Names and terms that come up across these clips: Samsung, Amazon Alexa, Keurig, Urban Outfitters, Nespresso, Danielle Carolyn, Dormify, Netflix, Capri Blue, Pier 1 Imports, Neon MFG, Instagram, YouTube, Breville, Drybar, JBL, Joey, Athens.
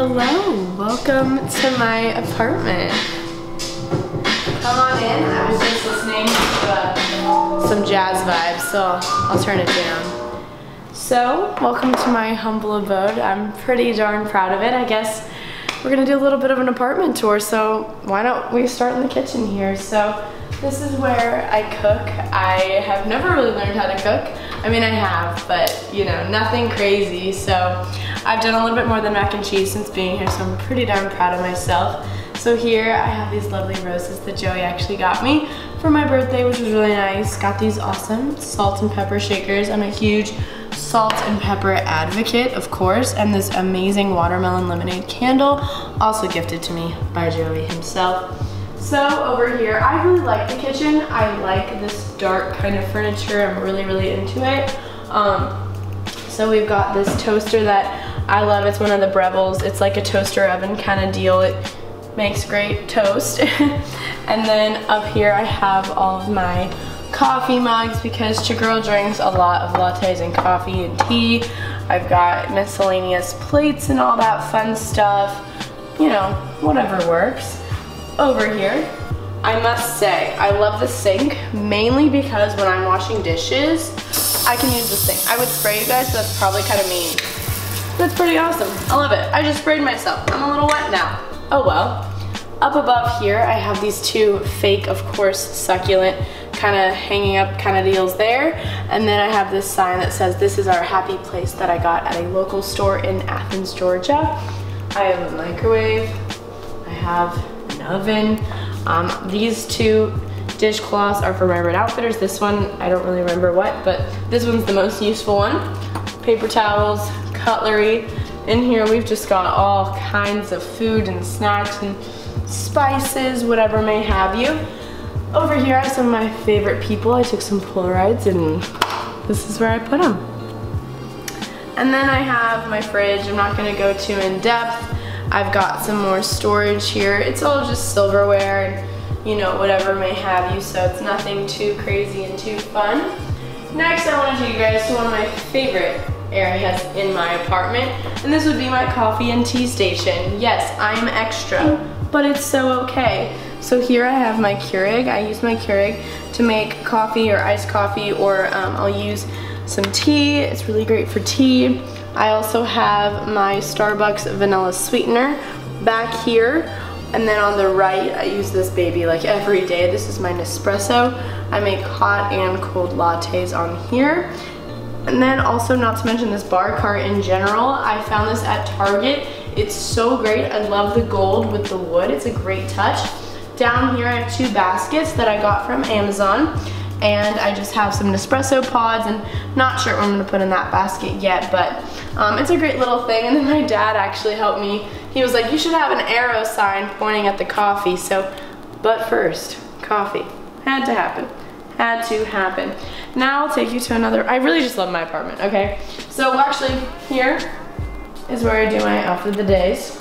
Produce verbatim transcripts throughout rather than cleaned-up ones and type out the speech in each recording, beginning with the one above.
Hello, welcome to my apartment. Come on in. I was just listening to uh, some jazz vibes, so I'll turn it down. So, welcome to my humble abode. I'm pretty darn proud of it. I guess we're gonna do a little bit of an apartment tour, so why don't we start in the kitchen here? So, this is where I cook. I have never really learned how to cook. I mean, I have, but you know, nothing crazy. So I've done a little bit more than mac and cheese since being here, so I'm pretty darn proud of myself. So here I have these lovely roses that Joey actually got me for my birthday, which was really nice. Got these awesome salt and pepper shakers. I'm a huge salt and pepper advocate, of course, and this amazing watermelon lemonade candle, also gifted to me by Joey himself. So over here, I really like the kitchen. I like this dark kind of furniture. I'm really, really into it. Um, so we've got this toaster that I love. It's one of the Breville's. It's like a toaster oven kind of deal. It makes great toast. And then up here, I have all of my coffee mugs because your girl drinks a lot of lattes and coffee and tea. I've got miscellaneous plates and all that fun stuff. You know, whatever works. Over here, I must say, I love the sink, mainly because when I'm washing dishes, I can use the sink. I would spray you guys, so that's probably kind of mean. That's pretty awesome. I love it. I just sprayed myself. I'm a little wet now. Oh well. Up above here, I have these two fake, of course, succulent, kind of hanging up kind of deals there. And then I have this sign that says, this is our happy place that I got at a local store in Athens, Georgia. I have a microwave. I have oven. Um, these two dishcloths are from Urban Outfitters. This one, I don't really remember what, but this one's the most useful one. Paper towels, cutlery. In here we've just got all kinds of food and snacks and spices, whatever may have you. Over here are some of my favorite people. I took some Polaroids and this is where I put them. And then I have my fridge. I'm not going to go too in depth. I've got some more storage here. It's all just silverware and, you know, whatever may have you, so it's nothing too crazy and too fun. Next, I want to take you guys to one of my favorite areas in my apartment, and this would be my coffee and tea station. Yes, I'm extra, but it's so okay. So here I have my Keurig. I use my Keurig to make coffee or iced coffee, or um, I'll use some tea. It's really great for tea. I also have my Starbucks vanilla sweetener back here, and then on the right I use this baby like every day. This is my Nespresso. I make hot and cold lattes on here. And then also, not to mention this bar cart in general, I found this at Target. It's so great. I love the gold with the wood. It's a great touch. Down here I have two baskets that I got from Amazon. And I just have some Nespresso pods, and not sure what I'm gonna put in that basket yet, but um, it's a great little thing. And then my dad actually helped me. He was like, you should have an arrow sign pointing at the coffee. So, but first, coffee. Had to happen. Had to happen. Now I'll take you to another, I really just love my apartment, okay? So actually, here is where I do my outfit of the days.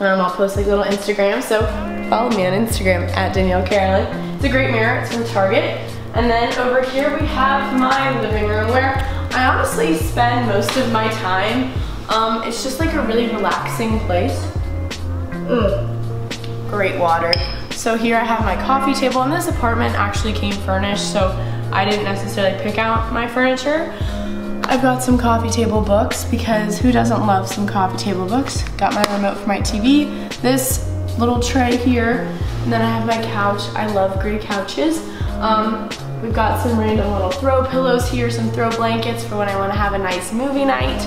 Um, I'll post like little Instagram, so follow me on Instagram, at Danielle Carolyn. It's a great mirror, it's from Target. And then over here we have my living room, where I honestly spend most of my time. Um, it's just like a really relaxing place. Mm, great water. So here I have my coffee table, and this apartment actually came furnished, so I didn't necessarily pick out my furniture. I've got some coffee table books, because who doesn't love some coffee table books? Got my remote for my T V, this little tray here, and then I have my couch. I love gray couches. Um, we've got some random little throw pillows here, some throw blankets for when I want to have a nice movie night.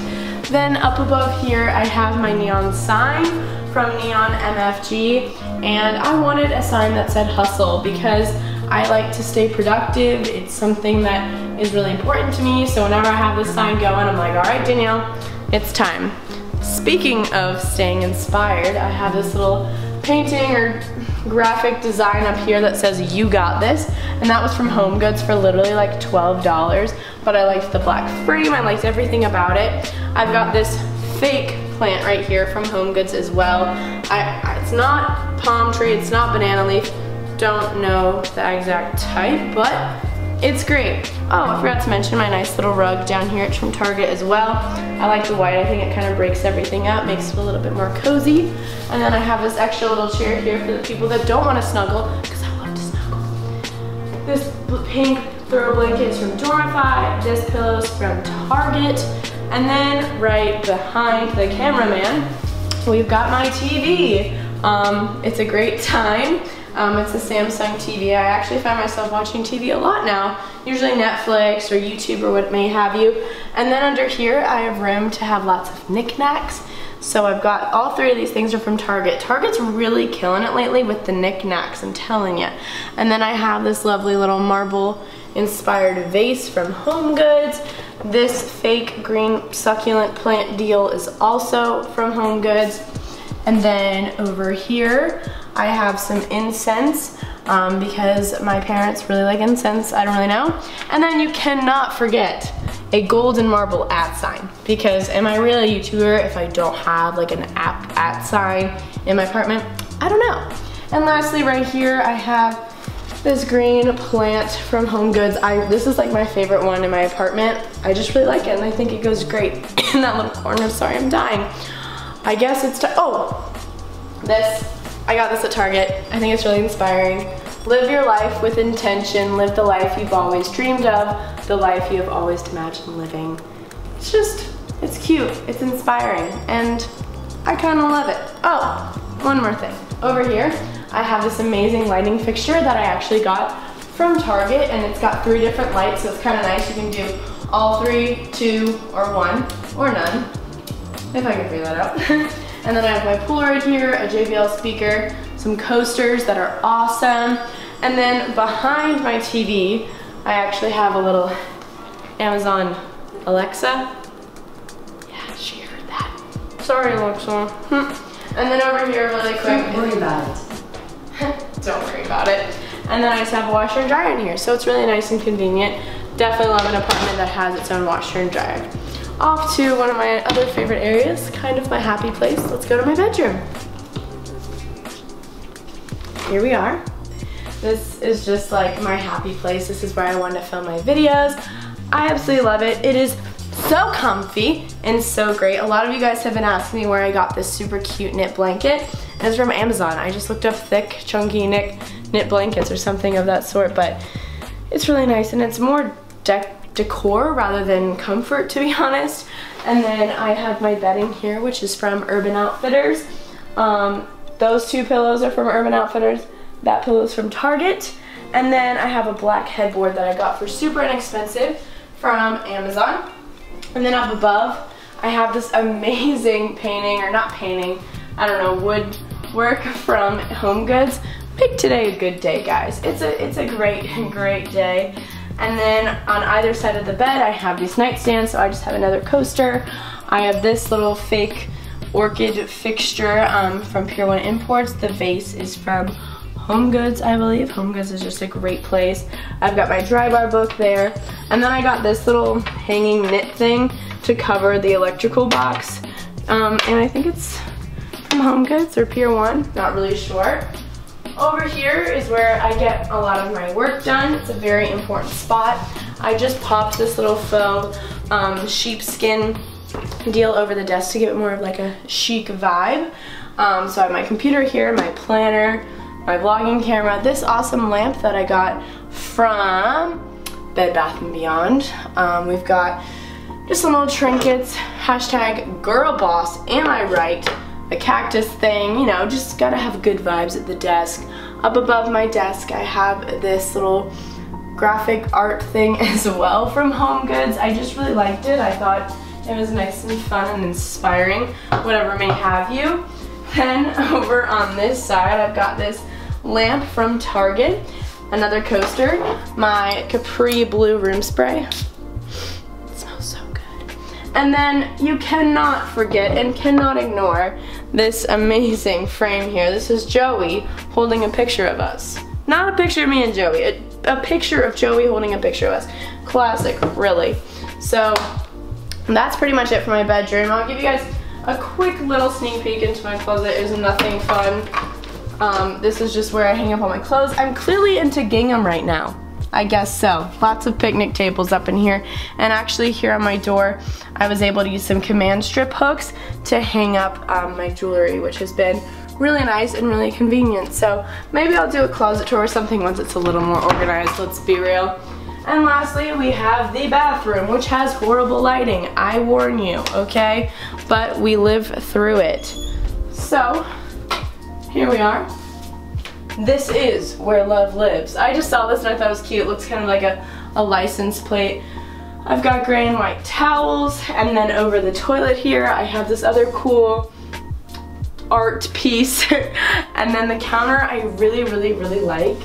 Then up above here, I have my neon sign from Neon M F G, and I wanted a sign that said hustle because I like to stay productive. It's something that is really important to me, so whenever I have this sign going, I'm like, all right, Danielle, it's time. Speaking of staying inspired, I have this little painting or graphic design up here that says you got this, and that was from Home Goods for literally like twelve dollars, but I liked the black frame, I liked everything about it. I've got this fake plant right here from Home Goods as well. I, it's not palm tree, it's not banana leaf, don't know the exact type, but It's great. Oh, I forgot to mention my nice little rug down here. It's from Target as well. I like the white. I think it kind of breaks everything up, makes it a little bit more cozy. And then I have this extra little chair here for the people that don't want to snuggle, because I love to snuggle. This pink throw blanket is from Dormify. This pillow is from Target. And then right behind the cameraman, we've got my T V. Um, it's a great time. Um, it's a Samsung T V. I actually find myself watching T V a lot now, usually Netflix or YouTube or what may have you. And then under here, I have room to have lots of knickknacks. So I've got all three of these things are from Target. Target's really killing it lately with the knickknacks, I'm telling you. And then I have this lovely little marble-inspired vase from HomeGoods. This fake green succulent plant deal is also from HomeGoods. And then over here, I have some incense um, because my parents really like incense, I don't really know. And then you cannot forget a golden marble at sign, because am I really a YouTuber if I don't have like an app at sign in my apartment? I don't know. And lastly right here, I have this green plant from HomeGoods. I, this is like my favorite one in my apartment. I just really like it and I think it goes great in that little corner. Sorry, I'm dying. I guess it's time, oh, this. I got this at Target. I think it's really inspiring. Live your life with intention. Live the life you've always dreamed of. The life you have always imagined living. It's just, it's cute. It's inspiring. And I kind of love it. Oh, one more thing. Over here, I have this amazing lighting fixture that I actually got from Target. And it's got three different lights, so it's kind of nice. You can do all three, two, or one, or none. If I can figure that out. And then I have my pool right here, a J B L speaker, some coasters that are awesome. And then behind my T V, I actually have a little Amazon Alexa. Yeah, she heard that. Sorry, Alexa. And then over here really quick. Don't worry about it. Don't worry about it. And then I just have a washer and dryer in here. So it's really nice and convenient. Definitely love an apartment that has its own washer and dryer. Off to one of my other favorite areas, kind of my happy place. Let's go to my bedroom. Here we are. This is just like my happy place. This is where I want to film my videos. I absolutely love it. It is so comfy and so great. A lot of you guys have been asking me where I got this super cute knit blanket. It's from Amazon. I just looked up thick, chunky knit, knit blankets or something of that sort, but it's really nice and it's more decorative decor rather than comfort, to be honest. And then I have my bedding here, which is from Urban Outfitters. Um, those two pillows are from Urban Outfitters. That pillow is from Target. And then I have a black headboard that I got for super inexpensive from Amazon. And then up above, I have this amazing painting, or not painting, I don't know, wood work from HomeGoods. Pick today a good day, guys. It's a, it's a great, great day. And then on either side of the bed, I have these nightstands, so I just have another coaster. I have this little fake orchid fixture um, from Pier one Imports. The vase is from HomeGoods, I believe. HomeGoods is just a great place. I've got my Drybar book there. And then I got this little hanging knit thing to cover the electrical box. Um, and I think it's from HomeGoods or Pier one, not really sure. Over here is where I get a lot of my work done. It's a very important spot. I just popped this little faux um, sheepskin deal over the desk to give it more of like a chic vibe. Um, so I have my computer here, my planner, my vlogging camera, this awesome lamp that I got from Bed Bath and Beyond. Um, we've got just some little trinkets, hashtag girl boss, am I right? A cactus thing, you know, just gotta have good vibes at the desk. Up above my desk, I have this little graphic art thing as well from HomeGoods. I just really liked it. I thought it was nice and fun and inspiring, whatever may have you. Then over on this side, I've got this lamp from Target, another coaster, my Capri Blue room spray. And then you cannot forget and cannot ignore this amazing frame here. This is Joey holding a picture of us. Not a picture of me and Joey, a, a picture of Joey holding a picture of us. Classic, really. So that's pretty much it for my bedroom. I'll give you guys a quick little sneak peek into my closet. It was nothing fun. Um, this is just where I hang up all my clothes. I'm clearly into gingham right now. I guess so. Lots of picnic tables up in here. And actually here on my door, I was able to use some command strip hooks to hang up um, my jewelry, which has been really nice and really convenient. So maybe I'll do a closet tour or something once it's a little more organized, let's be real. And lastly, we have the bathroom, which has horrible lighting. I warn you, okay? But we live through it. So here we are. This is where love lives. I just saw this and I thought it was cute. It looks kind of like a, a license plate. I've got gray and white towels, and then over the toilet here, I have this other cool art piece. And then the counter I really, really, really like.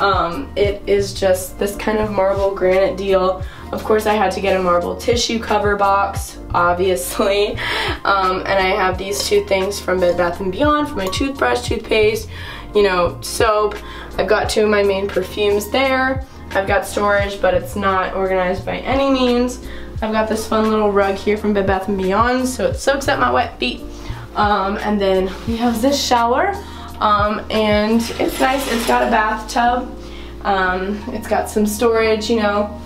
Um, it is just this kind of marble granite deal. Of course I had to get a marble tissue cover box, obviously. Um, and I have these two things from Bed Bath and Beyond for my toothbrush, toothpaste, you know, soap. I've got two of my main perfumes there. I've got storage, but it's not organized by any means. I've got this fun little rug here from Bed Bath and Beyond, so it soaks up my wet feet. Um, and then we have this shower. Um, and it's nice, it's got a bathtub, um, it's got some storage, you know,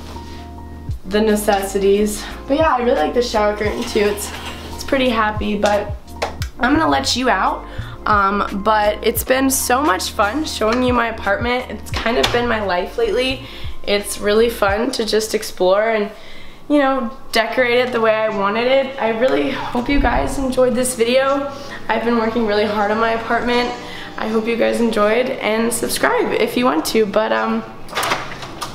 the necessities. But yeah, I really like the shower curtain too, it's, it's pretty happy, but I'm gonna let you out. Um, but it's been so much fun showing you my apartment. It's kind of been my life lately. It's really fun to just explore and, you know, decorate it the way I wanted it. I really hope you guys enjoyed this video. I've been working really hard on my apartment. I hope you guys enjoyed, and subscribe if you want to, but um,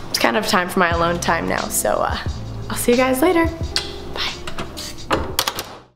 it's kind of time for my alone time now, so uh, I'll see you guys later.